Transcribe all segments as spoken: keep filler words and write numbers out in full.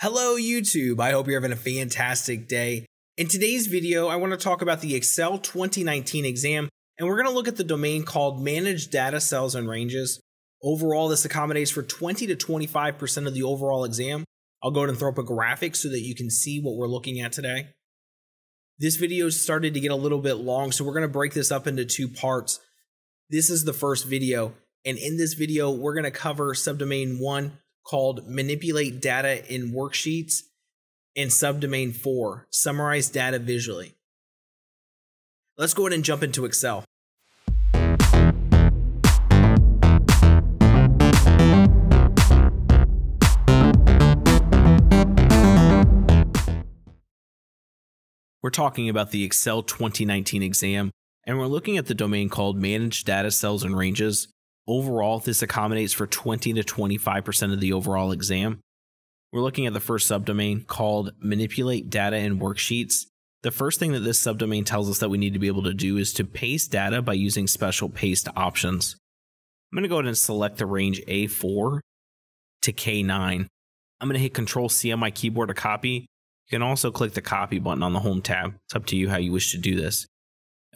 Hello YouTube, I hope you're having a fantastic day. In today's video, I want to talk about the Excel twenty nineteen exam, and we're going to look at the domain called Manage Data Cells and Ranges. Overall, this accommodates for twenty to twenty-five percent of the overall exam. I'll go ahead and throw up a graphic so that you can see what we're looking at today. This video started to get a little bit long, so we're going to break this up into two parts. This is the first video, and in this video, we're going to cover subdomain one, called Manipulate Data in Worksheets, and subdomain four, Summarize Data Visually. Let's go ahead and jump into Excel. We're talking about the Excel twenty nineteen exam, and we're looking at the domain called Manage Data Cells and Ranges. Overall, this accommodates for twenty to twenty-five percent of the overall exam. We're looking at the first subdomain called Manipulate Data in Worksheets. The first thing that this subdomain tells us that we need to be able to do is to paste data by using special paste options. I'm going to go ahead and select the range A four to K nine. I'm going to hit Control C on my keyboard to copy. You can also click the copy button on the home tab. It's up to you how you wish to do this.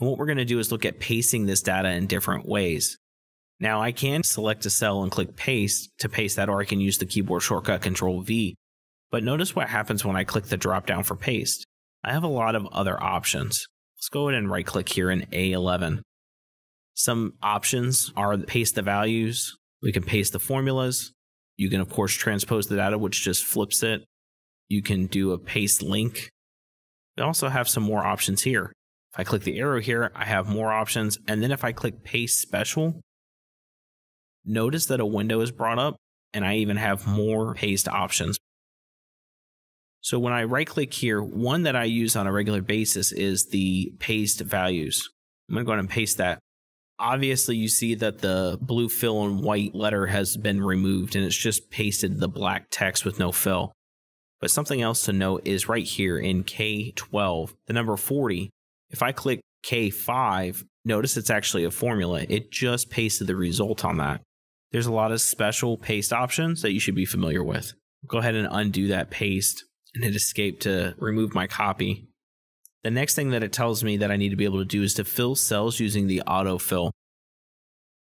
And what we're going to do is look at pasting this data in different ways. Now I can select a cell and click paste to paste that, or I can use the keyboard shortcut Control V. But notice what happens when I click the drop down for paste. I have a lot of other options. Let's go ahead and right click here in A eleven. Some options are paste the values. We can paste the formulas. You can of course transpose the data, which just flips it. You can do a paste link. We also have some more options here. If I click the arrow here, I have more options. And then if I click paste special, notice that a window is brought up, and I even have more paste options. So when I right-click here, one that I use on a regular basis is the paste values. I'm going to go ahead and paste that. Obviously, you see that the blue fill and white letter has been removed, and it's just pasted the black text with no fill. But something else to note is right here in K twelve, the number forty, if I click K five, notice it's actually a formula. It just pasted the result on that. There's a lot of special paste options that you should be familiar with. Go ahead and undo that paste and hit escape to remove my copy. The next thing that it tells me that I need to be able to do is to fill cells using the autofill.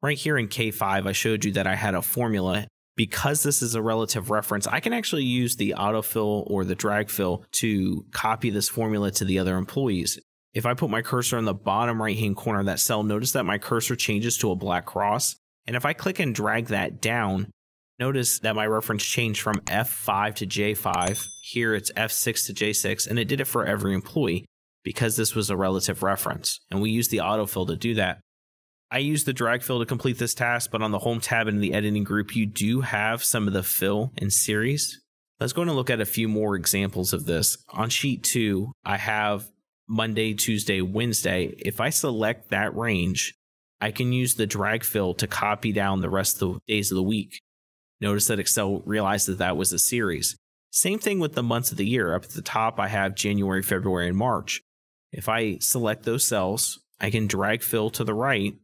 Right here in K five, I showed you that I had a formula. Because this is a relative reference, I can actually use the autofill or the drag fill to copy this formula to the other employees. If I put my cursor in the bottom right-hand corner of that cell, notice that my cursor changes to a black cross. And if I click and drag that down, notice that my reference changed from F five to J five. Here it's F six to J six, and it did it for every employee because this was a relative reference. And we used the autofill to do that. I used the drag fill to complete this task, but on the home tab in the editing group, you do have some of the fill and series. Let's go and look at a few more examples of this. On sheet two, I have Monday, Tuesday, Wednesday. If I select that range, I can use the drag fill to copy down the rest of the days of the week. Notice that Excel realized that that was a series. Same thing with the months of the year. Up at the top, I have January, February, and March. If I select those cells, I can drag fill to the right,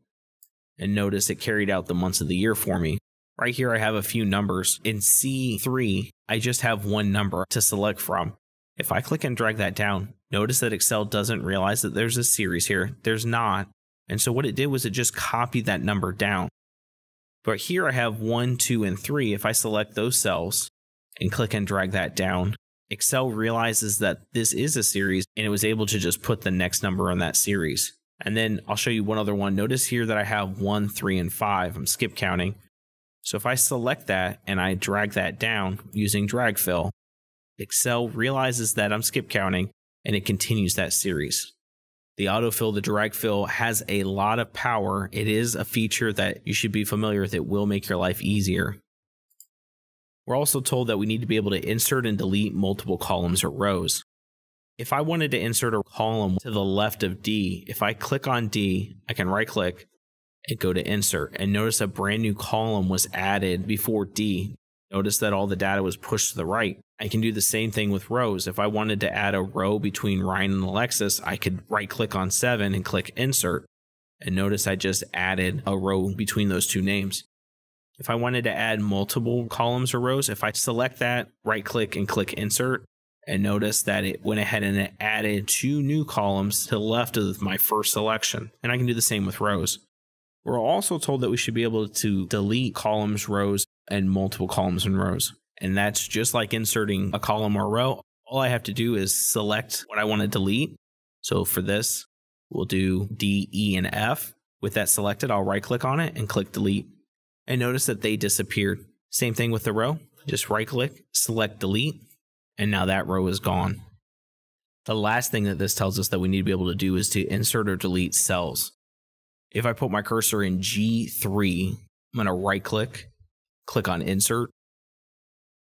and notice it carried out the months of the year for me. Right here, I have a few numbers. In C three, I just have one number to select from. If I click and drag that down, notice that Excel doesn't realize that there's a series here. There's not. And so what it did was it just copied that number down. But here I have one, two, and three. If I select those cells and click and drag that down, Excel realizes that this is a series, and it was able to just put the next number on that series. And then I'll show you one other one. Notice here that I have one, three, and five. I'm skip counting. So if I select that and I drag that down using drag fill, Excel realizes that I'm skip counting, and it continues that series. The autofill, the drag fill, has a lot of power. It is a feature that you should be familiar with. It will make your life easier. We're also told that we need to be able to insert and delete multiple columns or rows. If I wanted to insert a column to the left of D, if I click on D, I can right click and go to insert. And notice a brand new column was added before D. Notice that all the data was pushed to the right. I can do the same thing with rows. If I wanted to add a row between Ryan and Alexis, I could right-click on seven and click Insert. And notice I just added a row between those two names. If I wanted to add multiple columns or rows, if I select that, right click and click insert, and notice that it went ahead and it added two new columns to the left of my first selection. And I can do the same with rows. We're also told that we should be able to delete columns, rows, and multiple columns and rows. And that's just like inserting a column or row. All I have to do is select what I want to delete. So for this, we'll do D, E, and F. With that selected, I'll right click on it and click delete. And notice that they disappeared. Same thing with the row. Just right click, select delete, and now that row is gone. The last thing that this tells us that we need to be able to do is to insert or delete cells. If I put my cursor in G three, I'm going to right click, click on insert.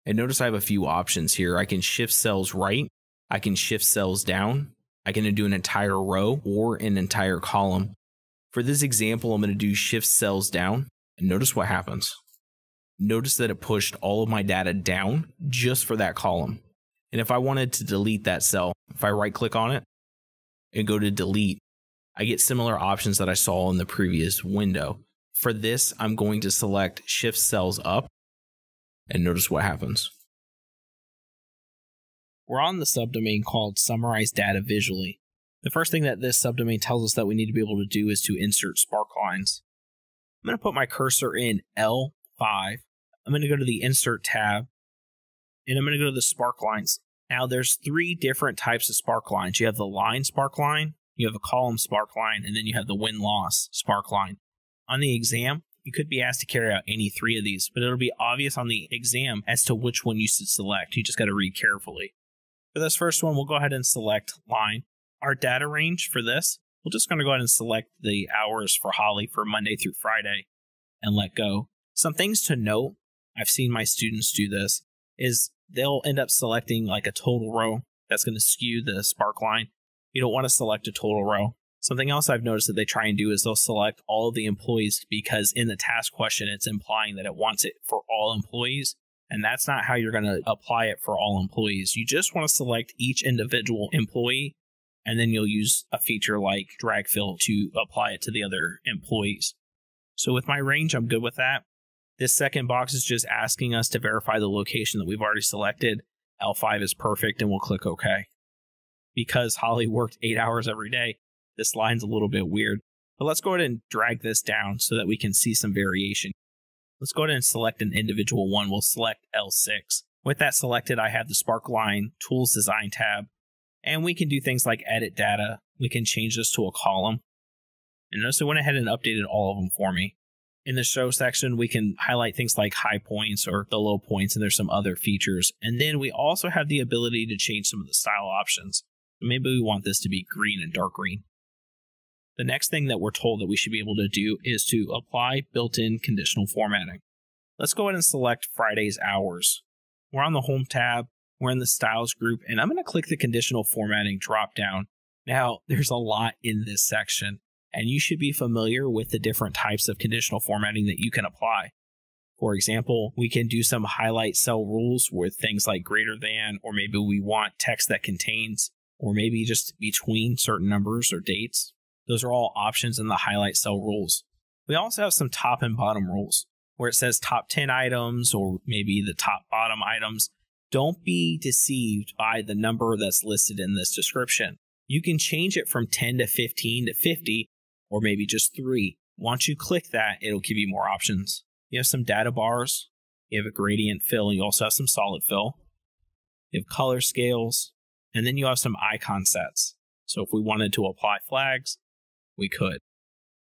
And notice I have a few options here. I can shift cells right. I can shift cells down. I can do an entire row or an entire column. For this example, I'm going to do shift cells down. And notice what happens. Notice that it pushed all of my data down just for that column. And if I wanted to delete that cell, if I right click on it and go to delete, I get similar options that I saw in the previous window. For this, I'm going to select shift cells up and notice what happens. We're on the subdomain called Summarize Data Visually. The first thing that this subdomain tells us that we need to be able to do is to insert sparklines. I'm going to put my cursor in L five. I'm going to go to the Insert tab, and I'm going to go to the Sparklines. Now, there's three different types of Sparklines. You have the Line Sparkline, you have a Column Sparkline, and then you have the Win-Loss Sparkline. On the exam, you could be asked to carry out any three of these, but it'll be obvious on the exam as to which one you should select. You just got to read carefully. For this first one, we'll go ahead and select Line. Our data range for this, we're just going to go ahead and select the hours for Holly for Monday through Friday and let go. Some things to note, I've seen my students do this, is they'll end up selecting like a total row. That's going to skew the sparkline. You don't want to select a total row. Something else I've noticed that they try and do is they'll select all of the employees because in the task question, it's implying that it wants it for all employees. And that's not how you're going to apply it for all employees. You just want to select each individual employee. And then you'll use a feature like drag fill to apply it to the other employees. So with my range, I'm good with that. This second box is just asking us to verify the location that we've already selected. L five is perfect, and we'll click OK. Because Holly worked eight hours every day, this line's a little bit weird. But let's go ahead and drag this down so that we can see some variation. Let's go ahead and select an individual one. We'll select L six. With that selected, I have the Sparkline Tools Design tab. And we can do things like edit data. We can change this to a column. And notice it went ahead and updated all of them for me. In the show section, we can highlight things like high points or the low points, and there's some other features. And then we also have the ability to change some of the style options. Maybe we want this to be green and dark green. The next thing that we're told that we should be able to do is to apply built-in conditional formatting. Let's go ahead and select Friday's hours. We're on the Home tab. We're in the styles group, and I'm going to click the conditional formatting drop down. Now, there's a lot in this section, and you should be familiar with the different types of conditional formatting that you can apply. For example, we can do some highlight cell rules with things like greater than, or maybe we want text that contains, or maybe just between certain numbers or dates. Those are all options in the highlight cell rules. We also have some top and bottom rules where it says top ten items or maybe the top bottom items. Don't be deceived by the number that's listed in this description. You can change it from ten to fifteen to fifty, or maybe just three. Once you click that, it'll give you more options. You have some data bars. You have a gradient fill. You also have some solid fill. You have color scales. And then you have some icon sets. So if we wanted to apply flags, we could.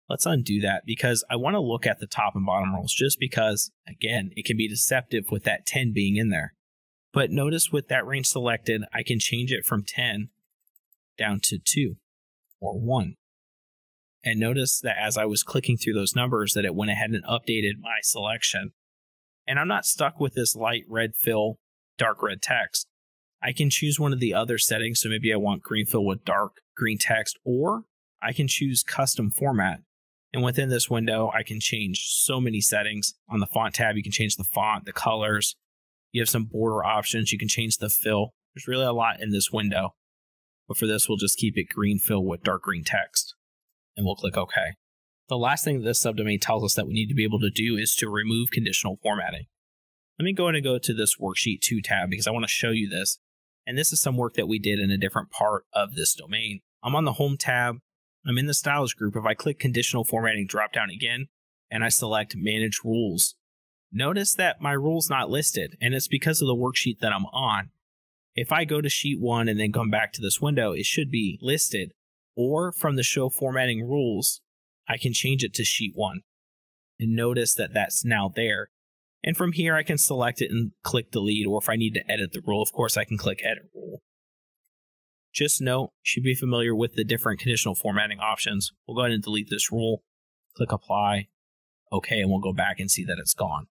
Let's undo that because I want to look at the top and bottom rules just because, again, it can be deceptive with that ten being in there. But notice with that range selected, I can change it from ten down to two or one. And notice that as I was clicking through those numbers that it went ahead and updated my selection. And I'm not stuck with this light red fill, dark red text. I can choose one of the other settings. So maybe I want green fill with dark green text, or I can choose custom format. And within this window, I can change so many settings. On the font tab, you can change the font, the colors. You have some border options. You can change the fill. There's really a lot in this window. But for this, we'll just keep it green fill with dark green text. And we'll click OK. The last thing that this subdomain tells us that we need to be able to do is to remove conditional formatting. Let me go in and go to this worksheet two tab because I want to show you this. And this is some work that we did in a different part of this domain. I'm on the home tab. I'm in the styles group. If I click conditional formatting drop down again and I select manage rules, notice that my rule's not listed, and it's because of the worksheet that I'm on. If I go to sheet one and then come back to this window, it should be listed, or from the show formatting rules, I can change it to sheet one and notice that that's now there. And from here, I can select it and click delete, or if I need to edit the rule, of course, I can click edit rule. Just note, you should be familiar with the different conditional formatting options. We'll go ahead and delete this rule, click apply, okay, and we'll go back and see that it's gone.